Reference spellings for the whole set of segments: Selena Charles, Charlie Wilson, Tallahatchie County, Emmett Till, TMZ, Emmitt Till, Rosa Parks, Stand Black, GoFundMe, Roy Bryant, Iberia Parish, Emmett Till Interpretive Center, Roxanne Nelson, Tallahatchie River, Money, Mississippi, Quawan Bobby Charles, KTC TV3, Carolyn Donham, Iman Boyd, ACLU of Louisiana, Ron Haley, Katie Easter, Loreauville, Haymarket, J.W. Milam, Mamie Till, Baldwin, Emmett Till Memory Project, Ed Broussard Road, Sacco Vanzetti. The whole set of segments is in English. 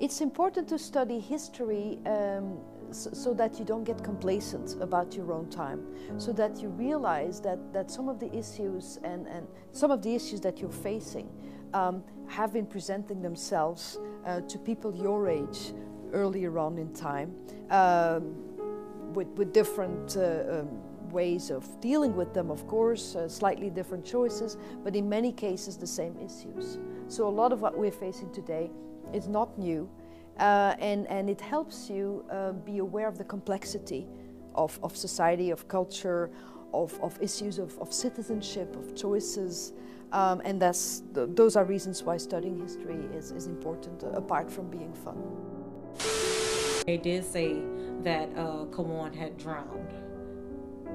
It's important to study history so that you don't get complacent about your own time, so that you realize that some of the issues and some of the issues that you're facing have been presenting themselves to people your age earlier on in time with different ways of dealing with them, of course, slightly different choices, but in many cases the same issues. So a lot of what we're facing today is not new, and it helps you be aware of the complexity of society, of culture, of issues of citizenship, of choices, and those are reasons why studying history is important, apart from being fun. They did say that Quawan had drowned.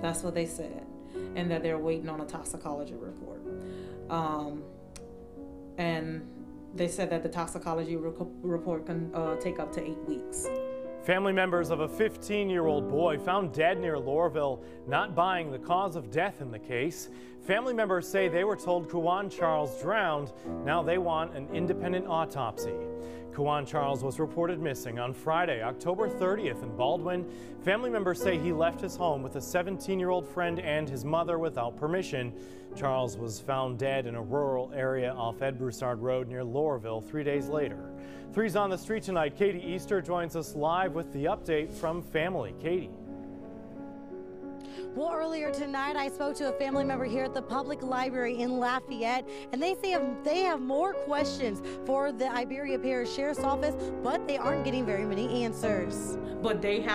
That's what they said, and that they're waiting on a toxicology report. And they said that the toxicology report can take up to 8 weeks. Family members of a 15-year-old boy found dead near Loreauville, not buying the cause of death in the case. Family members say they were told Quawan Charles drowned. Now they want an independent autopsy. Quawan Charles was reported missing on Friday, October 30th in Baldwin. Family members say he left his home with a 17-year-old friend and his mother without permission. Charles was found dead in a rural area off Ed Broussard Road near Loreauville 3 days later. Three's on the Street tonight. Katie Easter joins us live with the update from family. Katie. Well, earlier tonight, I spoke to a family member here at the public library in Lafayette, and they say they have more questions for the Iberia Parish Sheriff's Office, but they aren't getting very many answers. But they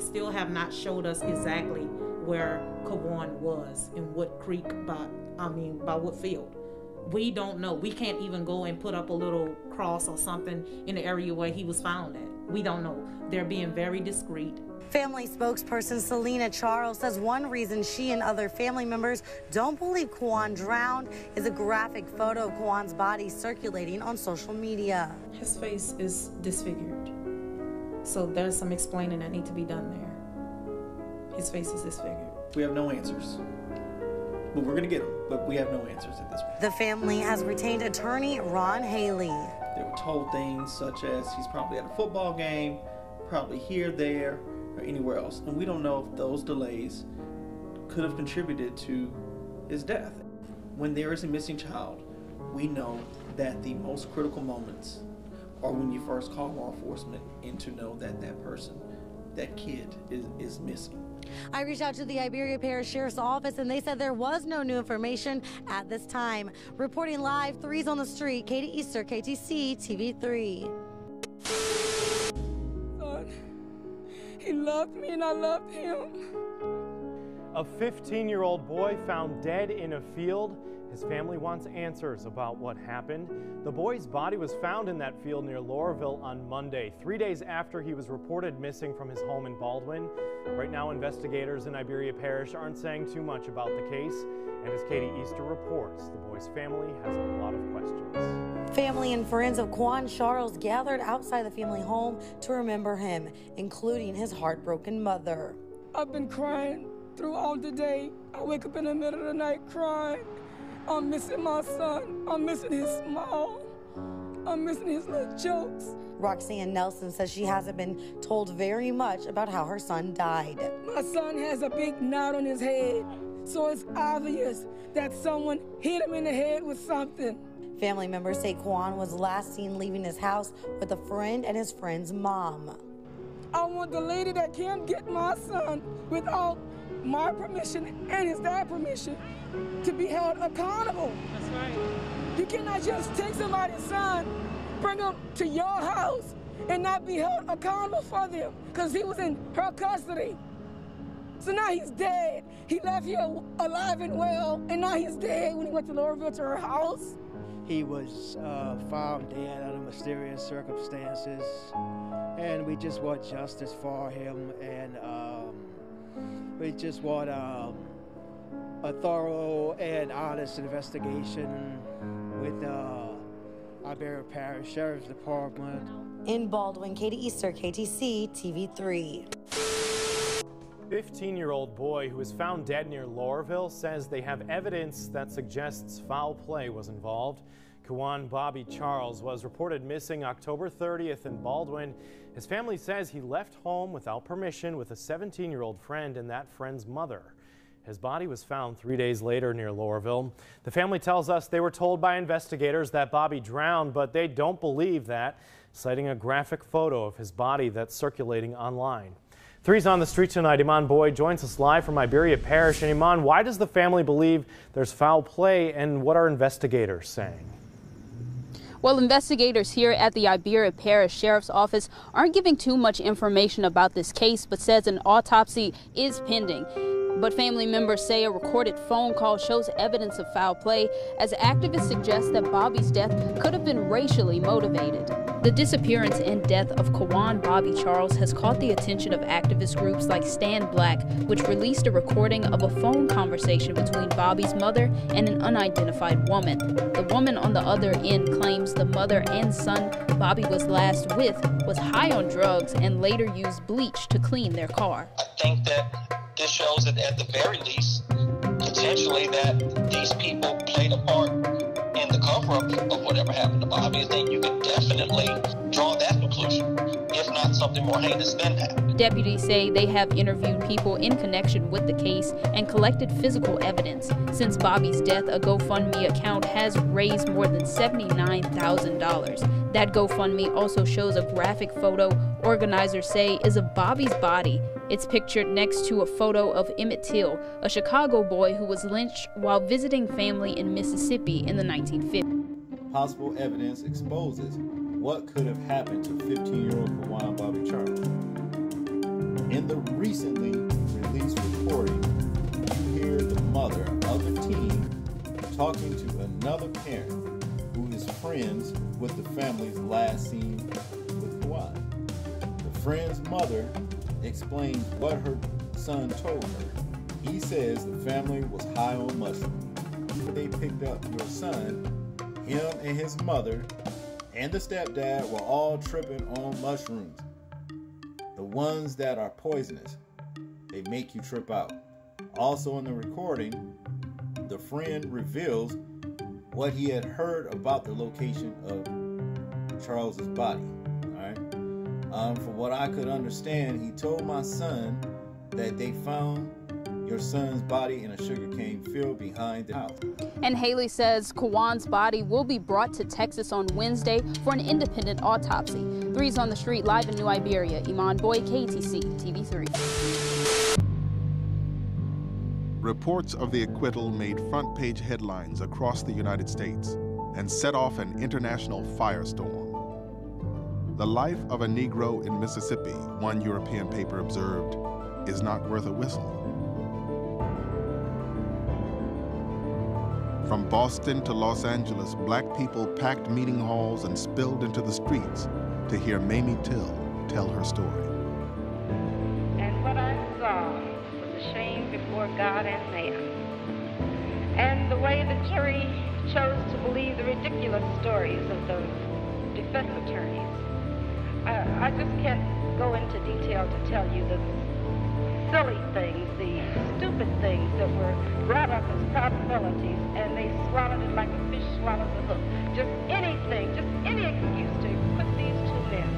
still have not showed us exactly where Quawan was, in what creek, by what field. We don't know. We can't even go and put up a little cross or something in the area where he was found at. We don't know. They're being very discreet. Family spokesperson Selena Charles says one reason she and other family members don't believe Quawan drowned is a graphic photo of Quawan's body circulating on social media. His face is disfigured, so there's some explaining that needs to be done there. His face is disfigured. We have no answers. Well, we're going to get them, but we have no answers at this point. The family has retained attorney Ron Haley. They were told things such as he's probably at a football game, probably here, there, or anywhere else, and we don't know if those delays could have contributed to his death. When there is a missing child, we know that the most critical moments are when you first call law enforcement and to know that that person, that kid, is missing. I reached out to the Iberia Parish Sheriff's Office, and they said there was no new information at this time. Reporting live, Threes on the Street, Katie Easter, KTC TV3. He loved me and I loved him. A 15-year-old boy found dead in a field. His family wants answers about what happened. The boy's body was found in that field near Loreauville on Monday, 3 days after he was reported missing from his home in Baldwin. Right now, investigators in Iberia Parish aren't saying too much about the case. And as Katie Easter reports, the boy's family has a lot of questions. Family and friends of Quawan Charles gathered outside the family home to remember him, including his heartbroken mother. I've been crying through all the day. I wake up in the middle of the night crying. I'm missing my son. I'm missing his smile. I'm missing his little jokes. Roxanne Nelson says she hasn't been told very much about how her son died. My son has a big knot on his head, so it's obvious that someone hit him in the head with something. Family members say Quawan was last seen leaving his house with a friend and his friend's mom. I want the lady that can't get my son without my permission and his dad's permission to be held accountable. That's right. You cannot just take somebody's son, bring him to your house, and not be held accountable for them, because he was in her custody. So now he's dead. He left here alive and well, and now he's dead when he went to Loreauville to her house. He was found dead under mysterious circumstances, and we just want justice for him, and we just want a thorough and honest investigation with Iberia Parish Sheriff's Department. In Baldwin, Katie Easter, KTC TV3. 15-year-old boy who was found dead near Loreauville says they have evidence that suggests foul play was involved. Quawan Bobby Charles was reported missing October 30th in Baldwin. His family says he left home without permission with a 17-year-old friend and that friend's mother. His body was found 3 days later near Loreauville. The family tells us they were told by investigators that Bobby drowned, but they don't believe that, citing a graphic photo of his body that's circulating online. Three's on the Street tonight. Iman Boyd joins us live from Iberia Parish. And Iman, why does the family believe there's foul play, and what are investigators saying? Well, investigators here at the Iberia Parish Sheriff's Office aren't giving too much information about this case, but says an autopsy is pending. But family members say a recorded phone call shows evidence of foul play, as activists suggest that Bobby's death could have been racially motivated. The disappearance and death of Quawan Bobby Charles has caught the attention of activist groups like Stand Black, which released a recording of a phone conversation between Bobby's mother and an unidentified woman. The woman on the other end claims the mother and son Bobby was last with was high on drugs and later used bleach to clean their car. I think that this shows that, at the very least, potentially that these people played a part in the cover-up of whatever happened to Bobby. I think you could definitely draw that conclusion, if not something more heinous than that. Deputies say they have interviewed people in connection with the case and collected physical evidence. Since Bobby's death, a GoFundMe account has raised more than $79,000. That GoFundMe also shows a graphic photo organizers say is of Bobby's body. It's pictured next to a photo of Emmett Till, a Chicago boy who was lynched while visiting family in Mississippi in the 1950s. Possible evidence exposes what could have happened to 15-year-old Quawan Bobby Charles. In the recently released recording, you hear the mother of the teen talking to another parent who is friends with the family's last seen with Quawan. The friend's mother explains what her son told her. He says the family was high on mushrooms. They picked up your son, him and his mother, and the stepdad were all tripping on mushrooms. The ones that are poisonous, they make you trip out. Also in the recording, the friend reveals what he had heard about the location of Charles's body. From what I could understand, he told my son that they found your son's body in a sugarcane field behind the house. And Haley says Quawan's body will be brought to Texas on Wednesday for an independent autopsy. Three's on the Street live in New Iberia. Iman Boyd, KTC TV3. Reports of the acquittal made front page headlines across the United States and set off an international firestorm. The life of a Negro in Mississippi, one European paper observed, is not worth a whistle. From Boston to Los Angeles, black people packed meeting halls and spilled into the streets to hear Mamie Till tell her story. And what I saw was a shame before God and man. And the way the jury chose to believe the ridiculous stories of those defense attorneys. I just can't go into detail to tell you the silly things, the stupid things that were brought up as probabilities, and they swallowed it like a fish swallows a hook. Just anything, just any excuse to put these two men.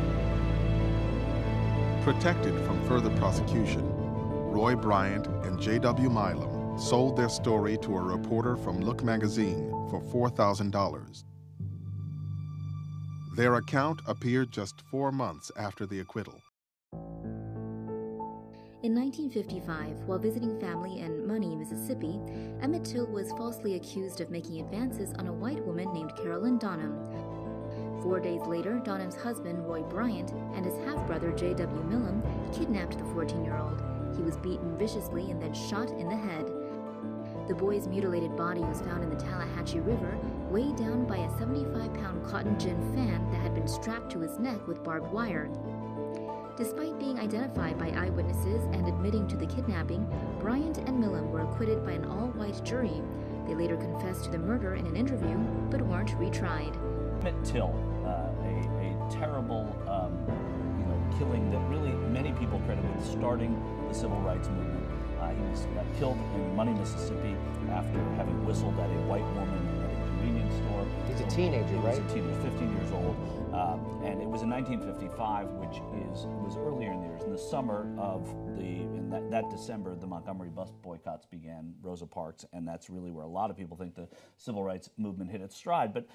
Protected from further prosecution, Roy Bryant and J.W. Milam sold their story to a reporter from Look magazine for $4,000. Their account appeared just 4 months after the acquittal. In 1955, while visiting family in Money, Mississippi, Emmett Till was falsely accused of making advances on a white woman named Carolyn Donham. 4 days later, Donham's husband, Roy Bryant, and his half-brother, J.W. Milam, kidnapped the 14-year-old. He was beaten viciously and then shot in the head. The boy's mutilated body was found in the Tallahatchie River, weighed down by a 75-pound cotton gin fan that had been strapped to his neck with barbed wire. Despite being identified by eyewitnesses and admitting to the kidnapping, Bryant and Milam were acquitted by an all-white jury. They later confessed to the murder in an interview, but weren't retried. Emmett Till, a terrible killing that really many people credit with starting the civil rights movement. He was killed in Money, Mississippi, after having whistled at a white woman at a convenience store. He's a teenager, right? He was a teenager, 15 years old, and it was in 1955, which was earlier in the years. In the summer of that December, the Montgomery bus boycotts began, Rosa Parks, and that's really where a lot of people think the civil rights movement hit its stride. But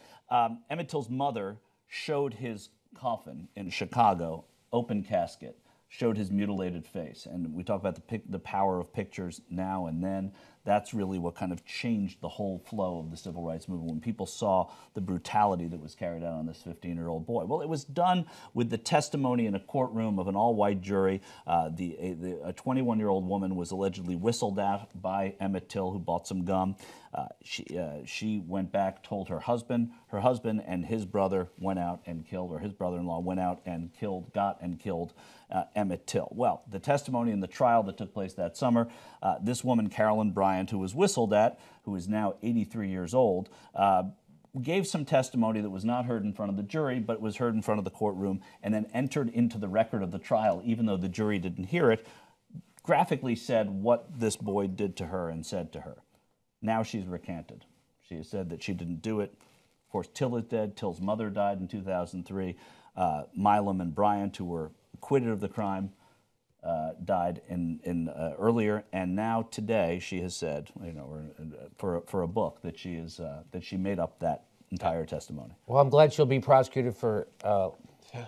Emmett Till's mother showed his coffin in Chicago, open casket, showed his mutilated face. And we talk about the power of pictures now and then. That's really what kind of changed the whole flow of the civil rights movement, when people saw the brutality that was carried out on this 15-year-old boy. Well, it was done with the testimony in a courtroom of an all-white jury. A 21-year-old woman was allegedly whistled at by Emmett Till, who bought some gum. She went back, told her husband. Her husband and his brother went out and killed, or his brother-in-law went out and killed, got and killed Emmett Till. Well, the testimony in the trial that took place that summer, this woman, Carolyn Bryant, who was whistled at, who is now 83 years old, gave some testimony that was not heard in front of the jury, but was heard in front of the courtroom, and then entered into the record of the trial, even though the jury didn't hear it, graphically said what this boy did to her and said to her. Now she's recanted. She has said that she didn't do it. Of course, Till is dead. Till's mother died in 2003. Milam and Bryant, who were acquitted of the crime, died earlier. And now today, she has said, you know, for a book, that she is that she made up that entire testimony. Well, I'm glad she'll be prosecuted for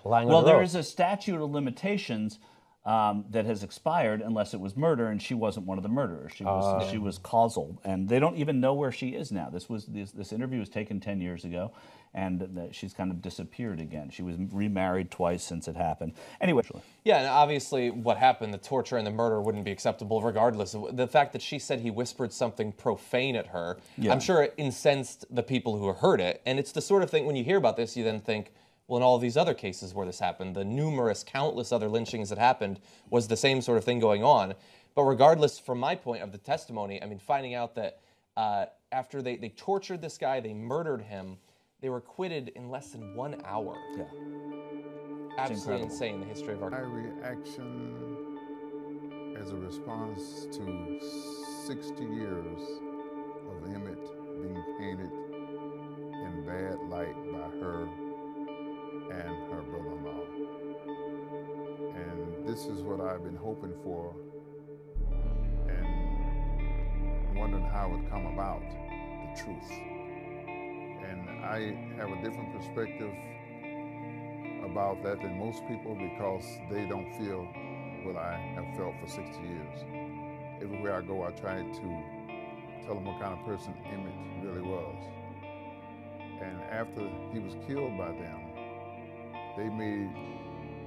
lying. Well, there is a statute of limitations that has expired unless it was murder, and she wasn't one of the murderers. She was causal, and they don't even know where she is now. This interview was taken 10 years ago, and she's kind of disappeared again. She was remarried twice since it happened. Anyway. Yeah, and obviously what happened, the torture and the murder wouldn't be acceptable regardless. The fact that she said he whispered something profane at her, yeah. I'm sure it incensed the people who heard it, and it's the sort of thing, when you hear about this, you then think, well, in all these other cases where this happened, the numerous, countless other lynchings that happened, was the same sort of thing going on. But regardless, from my point of the testimony, I mean, finding out that after they tortured this guy, they murdered him, they were acquitted in less than 1 hour. Yeah. Absolutely insane, the history of our... My reaction as a response to 60 years of Emmett being painted in bad light by her and her brother-in-law. And this is what I've been hoping for and wondering how it would come about, the truth. And I have a different perspective about that than most people, because they don't feel what I have felt for 60 years. Everywhere I go, I try to tell them what kind of person Emmett really was. And after he was killed by them, they made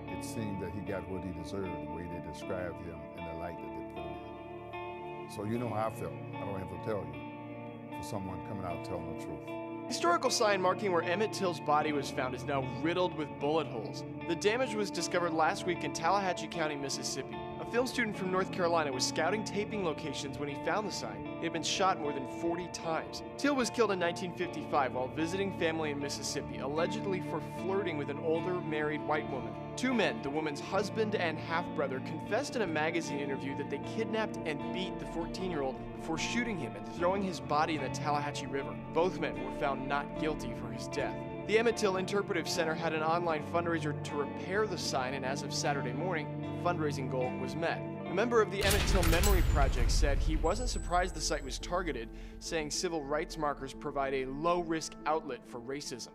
it seem that he got what he deserved, the way they described him and the light that they put him in. So you know how I felt. I don't have to tell you, for someone coming out telling the truth. Historical sign marking where Emmett Till's body was found is now riddled with bullet holes. The damage was discovered last week in Tallahatchie County, Mississippi. A film student from North Carolina was scouting taping locations when he found the sign. It had been shot more than 40 times. Till was killed in 1955 while visiting family in Mississippi, allegedly for flirting with an older married white woman. Two men, the woman's husband and half-brother, confessed in a magazine interview that they kidnapped and beat the 14-year-old before shooting him and throwing his body in the Tallahatchie River. Both men were found not guilty for his death. The Emmett Till Interpretive Center had an online fundraiser to repair the sign, and as of Saturday morning, the fundraising goal was met. A member of the Emmett Till Memory Project said he wasn't surprised the site was targeted, saying civil rights markers provide a low-risk outlet for racism.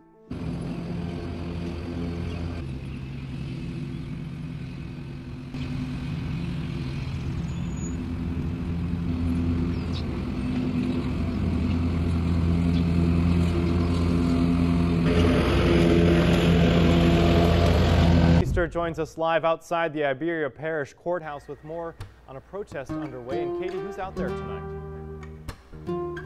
Joins us live outside the Iberia Parish courthouse with more on a protest underway. And Katie, who's out there tonight?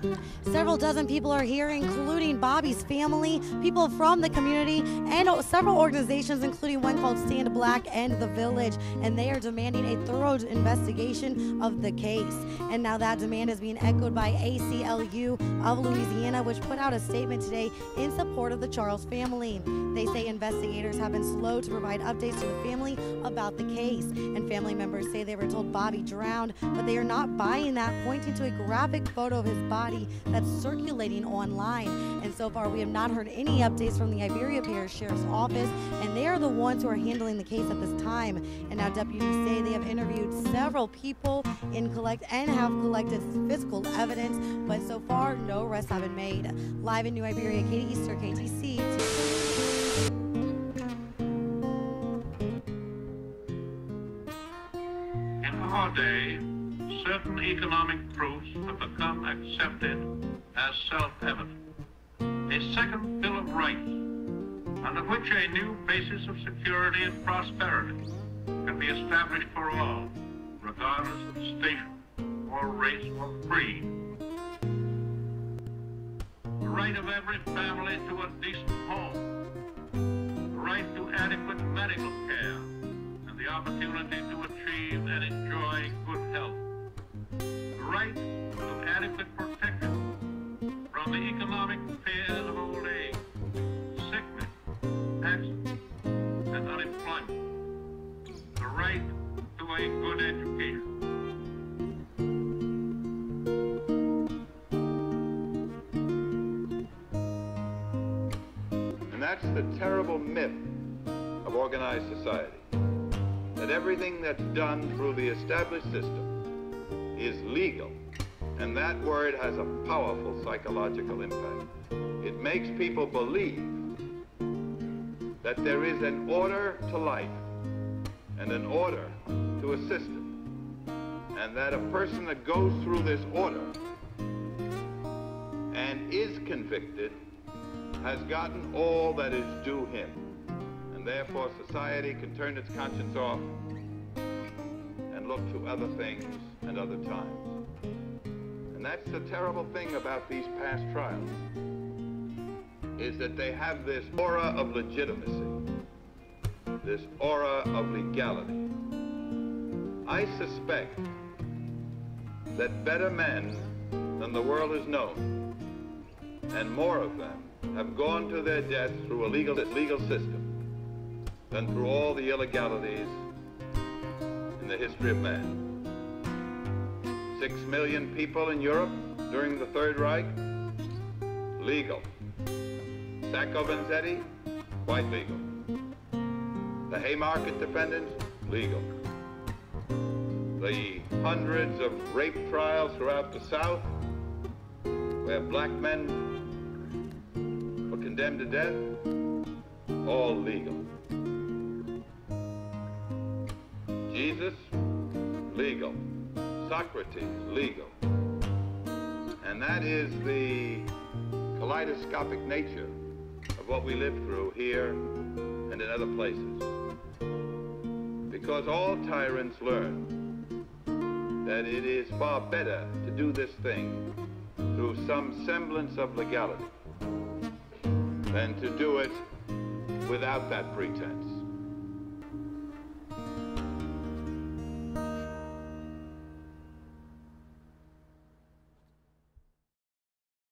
Several dozen people are here, including Bobby's family, people from the community, and several organizations, including one called Stand Black and The Village, and they are demanding a thorough investigation of the case. And now that demand is being echoed by ACLU of Louisiana, which put out a statement today in support of the Charles family. They say investigators have been slow to provide updates to the family about the case, and family members say they were told Bobby drowned, but they are not buying that, pointing to a graphic photo of his body that's circulating online. And so far we have not heard any updates from the Iberia Parish Sheriff's Office, and they are the ones who are handling the case at this time. And now deputies say they have interviewed several people and have collected physical evidence, but so far no arrests have been made. Live in New Iberia, Katie Easter, KTC TV3. In our day, certain economic proofs have become accepted as self-evident. A second Bill of Rights, under which a new basis of security and prosperity can be established for all, regardless of station or race or creed. The right of every family to a decent home, the right to adequate medical care, and the opportunity to achieve and enjoy good health, the right to adequate protection from the economic fears of old age, sickness, accident, and unemployment, the right to a good education. And that's the terrible myth of organized society, that everything that's done through the established system is legal, and that word has a powerful psychological impact. It makes people believe that there is an order to life and an order to a system, and that a person that goes through this order and is convicted has gotten all that is due him. Therefore, society can turn its conscience off and look to other things and other times. And that's the terrible thing about these past trials, is that they have this aura of legitimacy, this aura of legality. I suspect that better men than the world has known, and more of them, have gone to their death through a legal system than through all the illegalities in the history of man. 6 million people in Europe during the Third Reich, legal. Sacco Vanzetti, quite legal. The Haymarket defendants, legal. The hundreds of rape trials throughout the South, where black men were condemned to death, all legal. Jesus, legal. Socrates, legal. And that is the kaleidoscopic nature of what we live through here and in other places. Because all tyrants learn that it is far better to do this thing through some semblance of legality than to do it without that pretense.